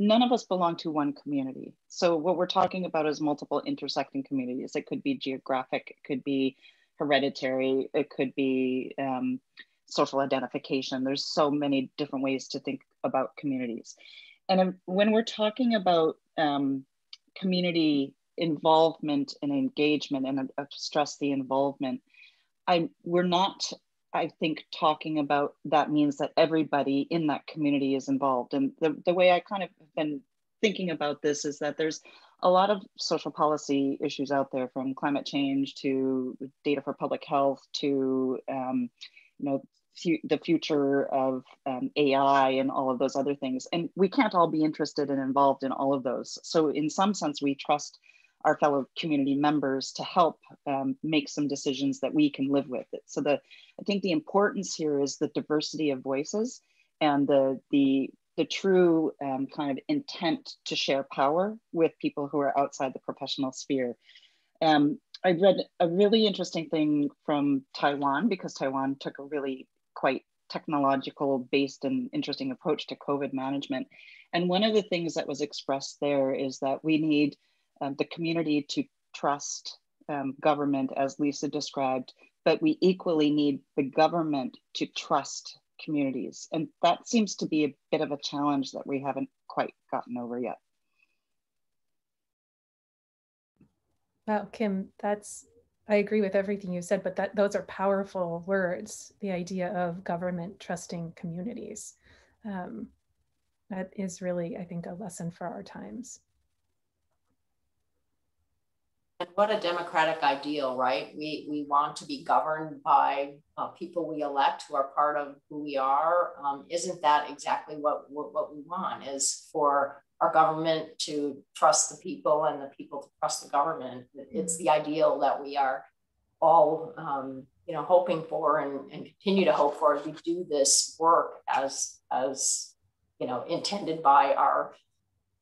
none of us belong to one community. So what we're talking about is multiple intersecting communities. It could be geographic, it could be hereditary, it could be um, social identification. There's so many different ways to think about communities. And when we're talking about um, community involvement and engagement, and I stress the involvement, I, we're not, I think, talking about that means that everybody in that community is involved. And the, the way I kind of have been thinking about this is that there's a lot of social policy issues out there, from climate change to data for public health to um, you know, fu- the future of um, A I and all of those other things. And we can't all be interested and involved in all of those. So in some sense, we trust our fellow community members to help um, make some decisions that we can live with. So the, I think the importance here is the diversity of voices and the, the, the true um, kind of intent to share power with people who are outside the professional sphere. Um, I read a really interesting thing from Taiwan, because Taiwan took a really quite technological based and interesting approach to COVID management. And one of the things that was expressed there is that we need um, the community to trust um, government, as Lisa described, but we equally need the government to trust communities. And that seems to be a bit of a challenge that we haven't quite gotten over yet. Wow, Kim, that's, I agree with everything you said, but that those are powerful words, the idea of government trusting communities. Um, that is really, I think, a lesson for our times. And what a democratic ideal, right? We, we want to be governed by uh, people we elect who are part of who we are. Um, isn't that exactly what, what, what we want, is for our government to trust the people and the people to trust the government? It's the ideal that we are all um, you know, hoping for and, and continue to hope for as we do this work as, as you know, intended by our,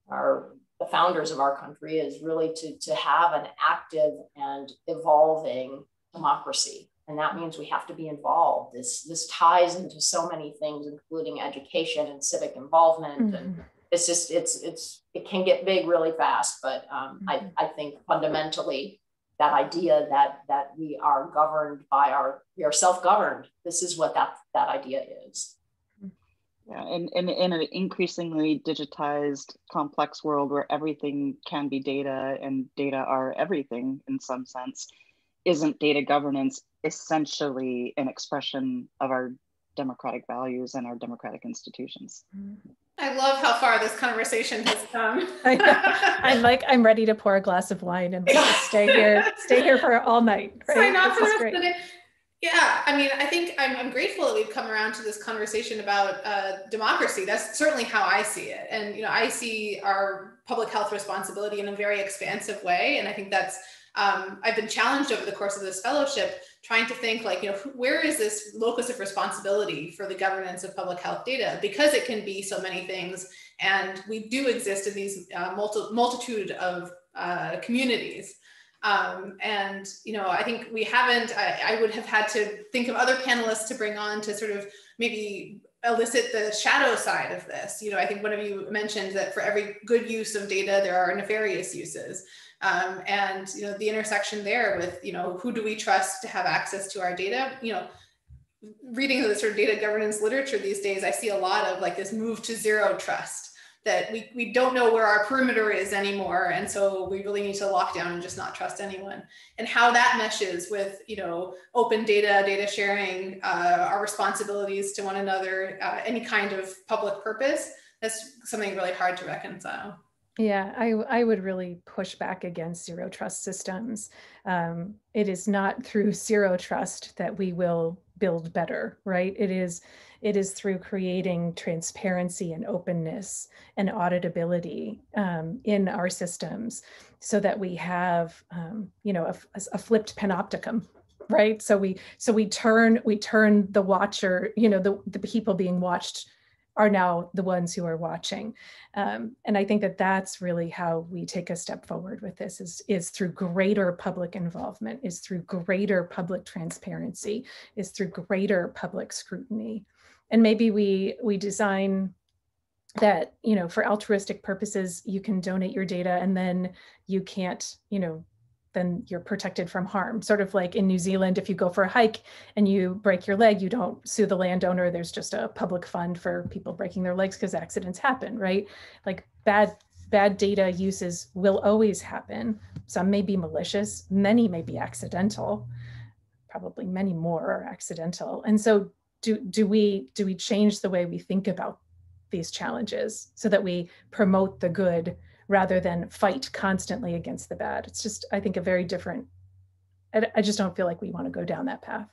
our the founders of our country, is really to, to have an active and evolving democracy. And that means we have to be involved. This, this ties into so many things, including education and civic involvement. Mm-hmm. And it's just, it's, it's, it can get big really fast, but um, mm-hmm. I, I think fundamentally that idea that, that we are governed by our, we are self-governed. This is what that, that idea is. Yeah, and in, in, in an increasingly digitized, complex world where everything can be data and data are everything in some sense, isn't data governance essentially an expression of our democratic values and our democratic institutions? I love how far this conversation has come. I'm like, I'm ready to pour a glass of wine and like, stay here, stay here for all night. Right? Sign off for the rest of the day. Yeah, I mean, I think I'm, I'm grateful that we've come around to this conversation about uh, democracy. That's certainly how I see it. And, you know, I see our public health responsibility in a very expansive way. And I think that's, um, I've been challenged over the course of this fellowship, trying to think like, you know, where is this locus of responsibility for the governance of public health data? Because it can be so many things. And we do exist in these uh, multi multitude of uh, communities. Um, and, you know, I think we haven't, I, I would have had to think of other panelists to bring on to sort of maybe elicit the shadow side of this. You know, I think one of you mentioned that for every good use of data, there are nefarious uses. Um, and, you know, the intersection there with, you know, who do we trust to have access to our data? You know, reading the sort of data governance literature these days, I see a lot of like this move to zero trust. That we, we don't know where our perimeter is anymore. And so we really need to lock down and just not trust anyone. And how that meshes with, you know, open data, data sharing, uh, our responsibilities to one another, uh, any kind of public purpose, that's something really hard to reconcile. Yeah, I, I would really push back against zero trust systems. Um, it is not through zero trust that we will build better, right? It is, it is through creating transparency and openness and auditability um, in our systems so that we have, um, you know, a, a flipped panopticon right? So we so we turn we turn the watcher, you know, the, the people being watched are now the ones who are watching. Um, and I think that that's really how we take a step forward with this is, is through greater public involvement, is through greater public transparency, is through greater public scrutiny. And maybe we we design that, you know, for altruistic purposes, you can donate your data and then you can't, you know, then you're protected from harm. Sort of like in New Zealand, if you go for a hike and you break your leg, you don't sue the landowner. There's just a public fund for people breaking their legs because accidents happen, right? Like bad, bad data uses will always happen. Some may be malicious, many may be accidental, probably many more are accidental. And so do, do we, do we change the way we think about these challenges so that we promote the good rather than fight constantly against the bad? It's just, I think, a very different, I, I just don't feel like we want to go down that path.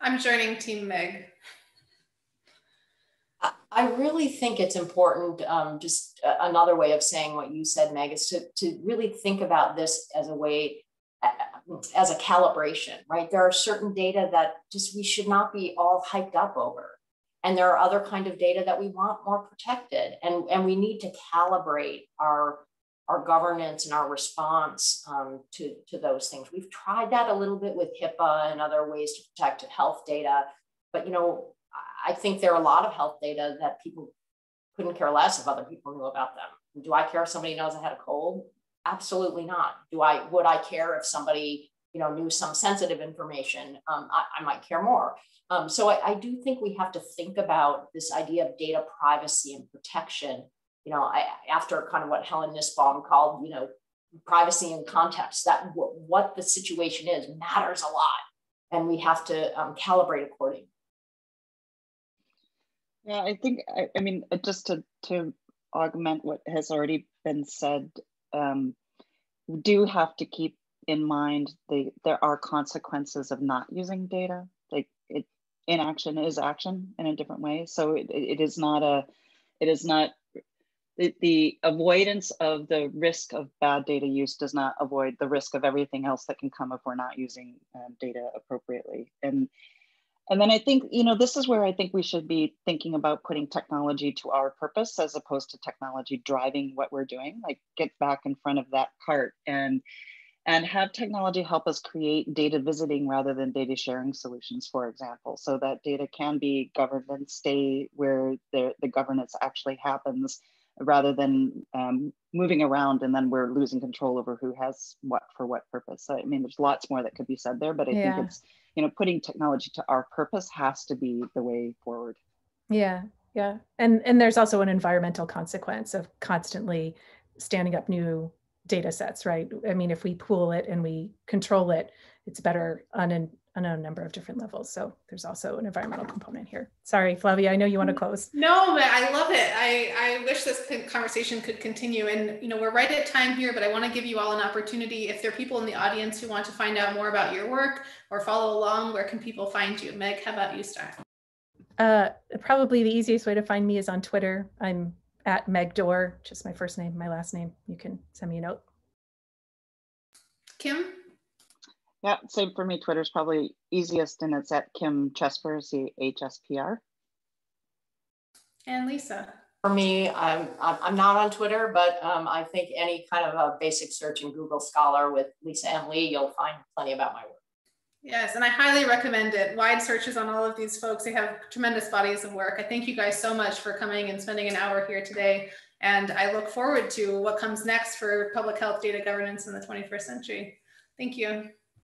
I'm joining Team Meg. I, I really think it's important, um, just uh, another way of saying what you said, Meg, is to, to really think about this as a way, uh, as a calibration, right? There are certain data that just we should not be all hyped up over. And there are other kind of data that we want more protected. And, and we need to calibrate our, our governance and our response um, to, to those things. We've tried that a little bit with HIPAA and other ways to protect health data. But, you know, I think there are a lot of health data that people couldn't care less if other people knew about them. Do I care if somebody knows I had a cold? Absolutely not. Do I, would I care if somebody, you know, knew some sensitive information? Um, I, I might care more. Um, so I, I do think we have to think about this idea of data privacy and protection, you know, I, after kind of what Helen Nisbaum called, you know, privacy and context, that what the situation is matters a lot, and we have to um, calibrate accordingly. Yeah, I think, I, I mean, just to, to augment what has already been said, um, we do have to keep in mind the, there are consequences of not using data. Like it, inaction is action in a different way. So it, it is not a, it is not, the, the avoidance of the risk of bad data use does not avoid the risk of everything else that can come if we're not using um, data appropriately. And, and then I think, you know, this is where I think we should be thinking about putting technology to our purpose as opposed to technology driving what we're doing, like get back in front of that cart and and have technology help us create data visiting rather than data sharing solutions, for example, so that data can be governed and stay where the, the governance actually happens rather than um, moving around and then we're losing control over who has what for what purpose. So, I mean, there's lots more that could be said there, but I yeah. think it's, you know, putting technology to our purpose has to be the way forward. Yeah, yeah. And, and there's also an environmental consequence of constantly standing up new data sets, right? I mean, if we pool it and we control it, it's better on, an, on a number of different levels. So there's also an environmental component here. Sorry, Flavia, I know you want to close. No, but I love it. I, I wish this conversation could continue. And, you know, we're right at time here, but I want to give you all an opportunity. If there are people in the audience who want to find out more about your work or follow along, where can people find you? Meg, how about you start? Uh, probably the easiest way to find me is on Twitter. I'm at Meg Dorr, just my first name, my last name. You can send me a note. Kim? Yeah, same for me. Twitter's probably easiest, and it's at Kim Chesper, C H S P R. And Lisa? For me, I'm, I'm not on Twitter, but um, I think any kind of a basic search in Google Scholar with Lisa M. Lee, you'll find plenty about my work. Yes, and I highly recommend it. Wide searches on all of these folks. They have tremendous bodies of work. I thank you guys so much for coming and spending an hour here today. And I look forward to what comes next for public health data governance in the twenty-first century. Thank you.